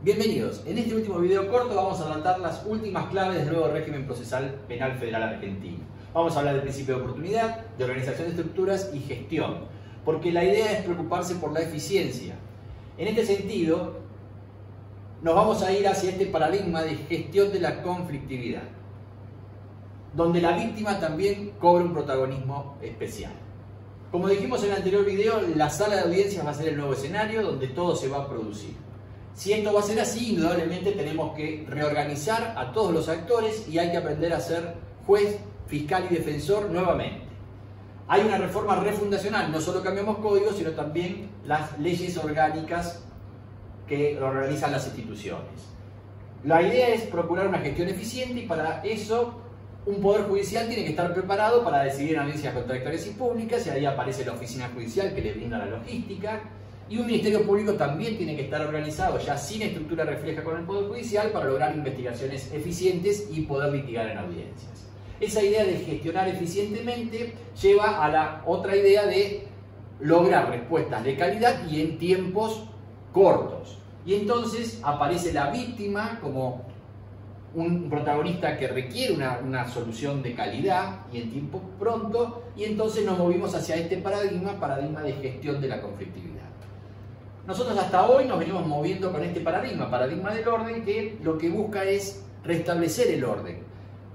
Bienvenidos, en este último video corto vamos a tratar las últimas claves del nuevo régimen procesal penal federal argentino. Vamos a hablar del principio de oportunidad, de organización de estructuras y gestión, porque la idea es preocuparse por la eficiencia. En este sentido, nos vamos a ir hacia este paradigma de gestión de la conflictividad, donde la víctima también cobra un protagonismo especial. Como dijimos en el anterior video, la sala de audiencias va a ser el nuevo escenario donde todo se va a producir. Si esto va a ser así, indudablemente tenemos que reorganizar a todos los actores y hay que aprender a ser juez, fiscal y defensor nuevamente. Hay una reforma refundacional, no solo cambiamos códigos, sino también las leyes orgánicas que organizan las instituciones. La idea es procurar una gestión eficiente y para eso un Poder Judicial tiene que estar preparado para decidir en audiencias contradictorias y públicas, y ahí aparece la oficina judicial que le brinda la logística. Y un Ministerio Público también tiene que estar organizado, ya sin estructura refleja con el Poder Judicial, para lograr investigaciones eficientes y poder litigar en audiencias. Esa idea de gestionar eficientemente lleva a la otra idea de lograr respuestas de calidad y en tiempos cortos. Y entonces aparece la víctima como un protagonista que requiere una solución de calidad y en tiempo pronto, y entonces nos movimos hacia este paradigma de gestión de la conflictividad. Nosotros hasta hoy nos venimos moviendo con este paradigma del orden, que lo que busca es restablecer el orden.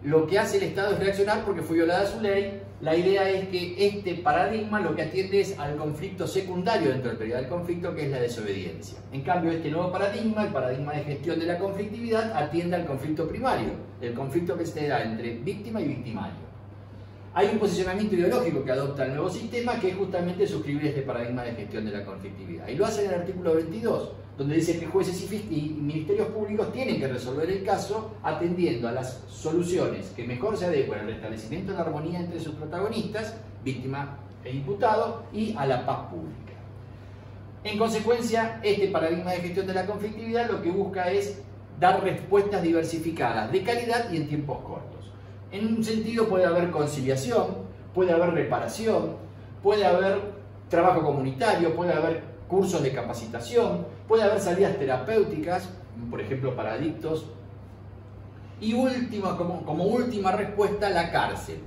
Lo que hace el Estado es reaccionar porque fue violada su ley. La idea es que este paradigma lo que atiende es al conflicto secundario dentro del periodo del conflicto, que es la desobediencia. En cambio, este nuevo paradigma, el paradigma de gestión de la conflictividad, atiende al conflicto primario, el conflicto que se da entre víctima y victimario. Hay un posicionamiento ideológico que adopta el nuevo sistema, que es justamente suscribir este paradigma de gestión de la conflictividad. Y lo hace en el artículo 22, donde dice que jueces y ministerios públicos tienen que resolver el caso atendiendo a las soluciones que mejor se adecuen al restablecimiento de la armonía entre sus protagonistas, víctima e imputado, y a la paz pública. En consecuencia, este paradigma de gestión de la conflictividad lo que busca es dar respuestas diversificadas, de calidad y en tiempos cortos. En un sentido puede haber conciliación, puede haber reparación, puede haber trabajo comunitario, puede haber cursos de capacitación, puede haber salidas terapéuticas, por ejemplo para adictos. Y como última respuesta, la cárcel.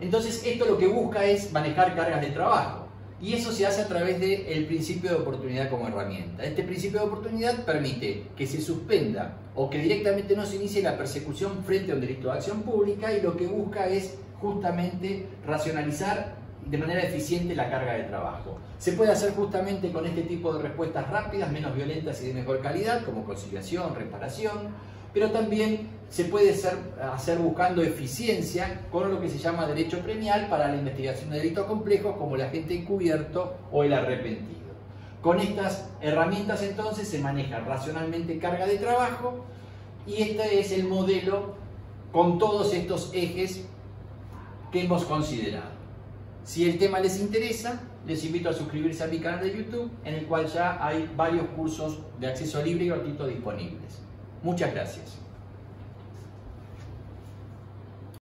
Entonces esto lo que busca es manejar cargas de trabajo. Y eso se hace a través del principio de oportunidad como herramienta. Este principio de oportunidad permite que se suspenda o que directamente no se inicie la persecución frente a un delito de acción pública, y lo que busca es justamente racionalizar de manera eficiente la carga de trabajo. Se puede hacer justamente con este tipo de respuestas rápidas, menos violentas y de mejor calidad, como conciliación, reparación, pero también se puede hacer buscando eficiencia con lo que se llama derecho premial para la investigación de delitos complejos como el agente encubierto o el arrepentido. Con estas herramientas entonces se maneja racionalmente carga de trabajo, y este es el modelo con todos estos ejes que hemos considerado. Si el tema les interesa, les invito a suscribirse a mi canal de YouTube, en el cual ya hay varios cursos de acceso libre y gratuito disponibles. Muchas gracias.